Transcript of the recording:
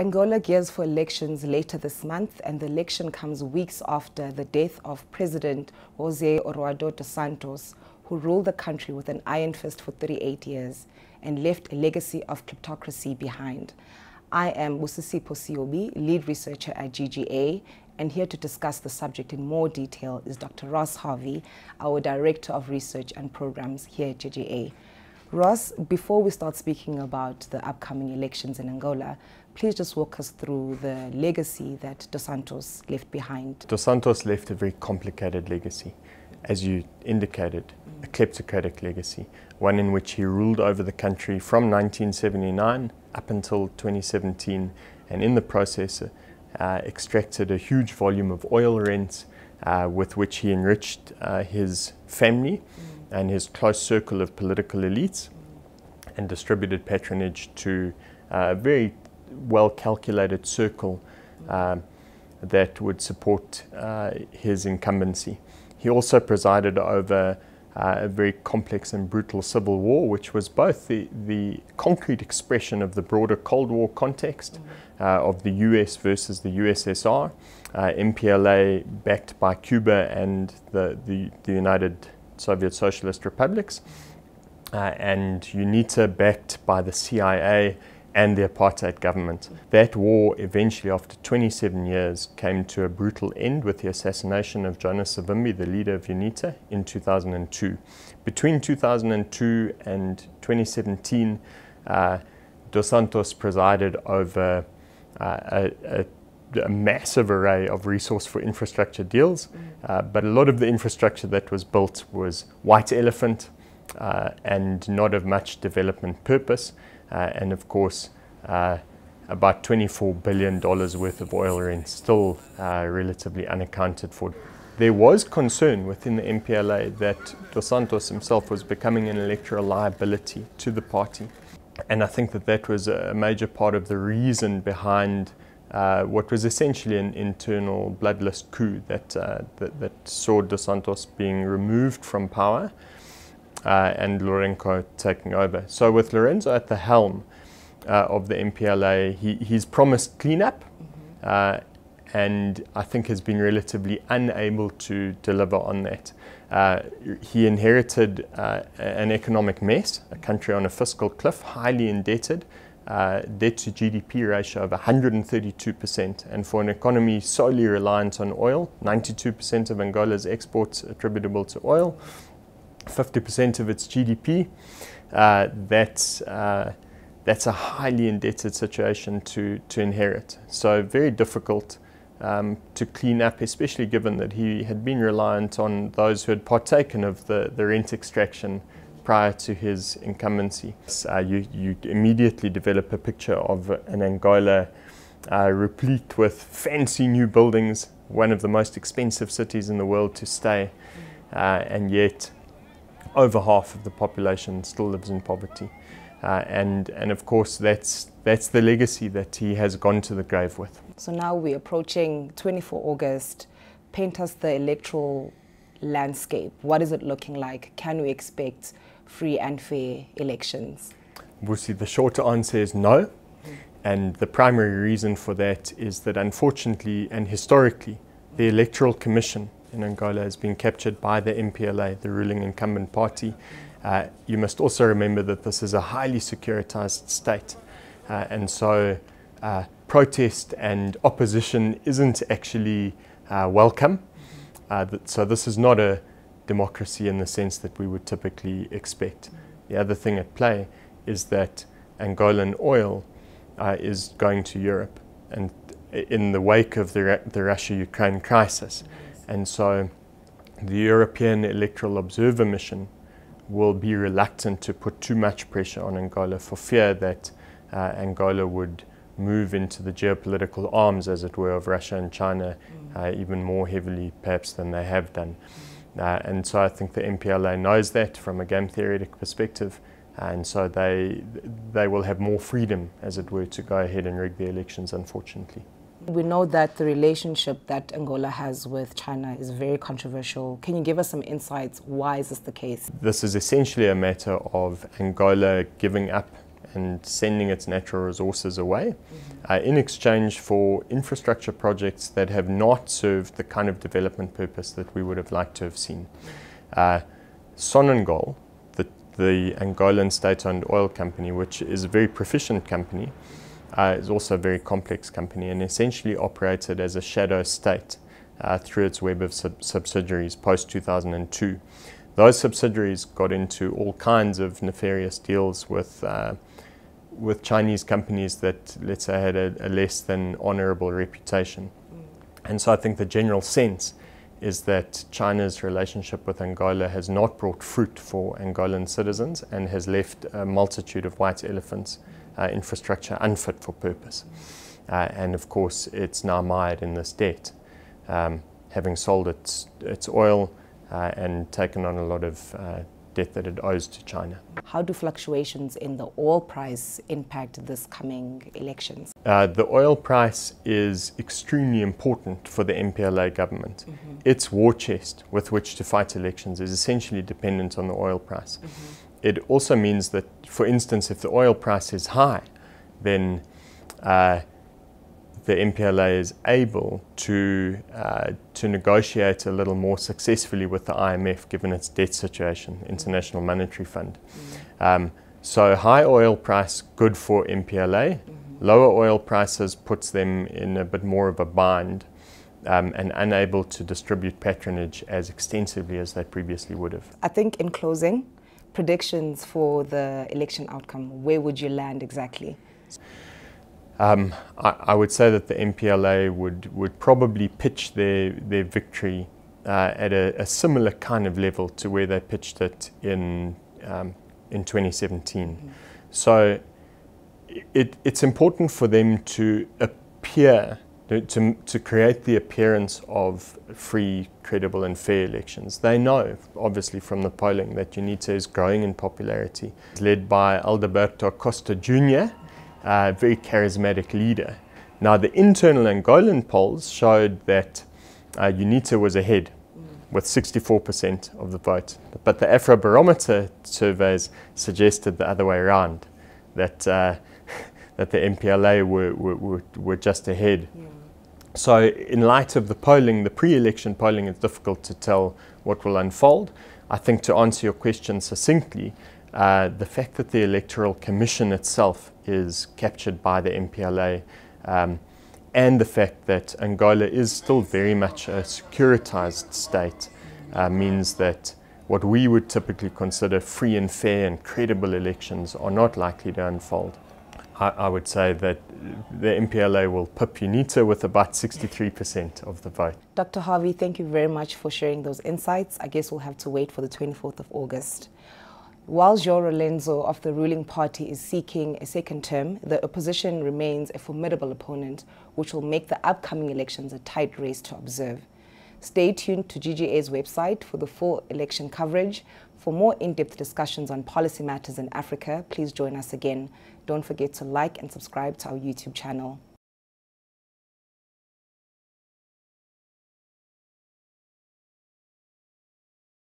Angola gears for elections later this month, and the election comes weeks after the death of President Jose Eduardo dos Santos, who ruled the country with an iron fist for 38 years and left a legacy of kleptocracy behind. I am Musisipo Siobi, lead researcher at GGA, and here to discuss the subject in more detail is Dr. Ross Harvey, our Director of Research and Programs here at GGA. Ross, before we start speaking about the upcoming elections in Angola, please just walk us through the legacy that Dos Santos left behind. Dos Santos left a very complicated legacy, as you indicated, a kleptocratic legacy, one in which he ruled over the country from 1979 up until 2017, and in the process extracted a huge volume of oil rents with which he enriched his family and his close circle of political elites, and distributed patronage to a very well-calculated circle that would support his incumbency. He also presided over a very complex and brutal civil war, which was both the concrete expression of the broader Cold War context of the US versus the USSR, MPLA backed by Cuba and the United Soviet Socialist Republics, and UNITA backed by the CIA and the apartheid government. That war eventually, after 27 years, came to a brutal end with the assassination of Jonas Savimbi, the leader of UNITA, in 2002. Between 2002 and 2017, Dos Santos presided over a massive array of resource for infrastructure deals, but a lot of the infrastructure that was built was white elephant and not of much development purpose, and of course about $24 billion worth of oil rents still relatively unaccounted for. There was concern within the MPLA that Dos Santos himself was becoming an electoral liability to the party, and I think that that was a major part of the reason behind what was essentially an internal bloodless coup that saw Dos Santos being removed from power and Lourenço taking over. So with Lourenço at the helm of the MPLA, he's promised cleanup and I think has been relatively unable to deliver on that. He inherited an economic mess, a country on a fiscal cliff, highly indebted, debt to GDP ratio of 132%, and for an economy solely reliant on oil, 92% of Angola's exports attributable to oil, 50% of its GDP, that's a highly indebted situation to inherit. So very difficult to clean up, especially given that he had been reliant on those who had partaken of the rent extraction prior to his incumbency. You immediately develop a picture of an Angola replete with fancy new buildings, one of the most expensive cities in the world to stay, and yet over half of the population still lives in poverty. And of course that's the legacy that he has gone to the grave with. So now we're approaching 24 August. Paint us the electoral landscape. What is it looking like? Can we expect free and fair elections? We'll see. The short answer is no, and the primary reason for that is that unfortunately and historically the Electoral Commission in Angola has been captured by the MPLA, the ruling incumbent party. You must also remember that this is a highly securitized state, and so protest and opposition isn't actually welcome. So this is not a democracy in the sense that we would typically expect. The other thing at play is that Angolan oil is going to Europe, and in the wake of the Russia-Ukraine crisis. And so the European Electoral Observer Mission will be reluctant to put too much pressure on Angola for fear that Angola would move into the geopolitical arms, as it were, of Russia and China even more heavily perhaps than they have done. And so I think the MPLA knows that from a game theoretic perspective, and so they will have more freedom, as it were, to go ahead and rig the elections, unfortunately. We know that the relationship that Angola has with China is very controversial. Can you give us some insights? Why is this the case? This is essentially a matter of Angola giving up and sending its natural resources away in exchange for infrastructure projects that have not served the kind of development purpose that we would have liked to have seen. Sonangol, the Angolan state-owned oil company, which is a very proficient company, is also a very complex company and essentially operated as a shadow state through its web of subsidiaries post-2002. Those subsidiaries got into all kinds of nefarious deals with Chinese companies that, let's say, had a less than honourable reputation. And so I think the general sense is that China's relationship with Angola has not brought fruit for Angolan citizens and has left a multitude of white elephants, infrastructure unfit for purpose. And of course, it's now mired in this debt, having sold its oil and taken on a lot of debt that it owes to China. How do fluctuations in the oil price impact this coming elections? The oil price is extremely important for the MPLA government. Its war chest with which to fight elections is essentially dependent on the oil price. It also means that, for instance, if the oil price is high, then the MPLA is able to negotiate a little more successfully with the IMF, given its debt situation, International Monetary Fund. So high oil price, good for MPLA. Lower oil prices puts them in a bit more of a bind and unable to distribute patronage as extensively as they previously would have. I think in closing, predictions for the election outcome, where would you land exactly? I would say that the MPLA would probably pitch their victory at a similar kind of level to where they pitched it in 2017. So it's important for them to appear, to create the appearance of free, credible and fair elections. They know, obviously from the polling, that UNITA is growing in popularity. It's led by Adalberto Costa Jr., a very charismatic leader. Now, the internal Angolan polls showed that UNITA was ahead with 64% of the vote, but the Afrobarometer surveys suggested the other way around, that, that the MPLA were just ahead. So in light of the polling, the pre-election polling, it's difficult to tell what will unfold. I think, to answer your question succinctly, the fact that the Electoral Commission itself is captured by the MPLA and the fact that Angola is still very much a securitized state means that what we would typically consider free and fair and credible elections are not likely to unfold. I would say that the MPLA will pip UNITA with about 63% of the vote. Dr. Harvey, thank you very much for sharing those insights. I guess we'll have to wait for the 24th of August. While João Lourenço of the ruling party is seeking a second term, the opposition remains a formidable opponent, which will make the upcoming elections a tight race to observe. Stay tuned to GGA's website for the full election coverage. For more in-depth discussions on policy matters in Africa, please join us again. Don't forget to like and subscribe to our YouTube channel.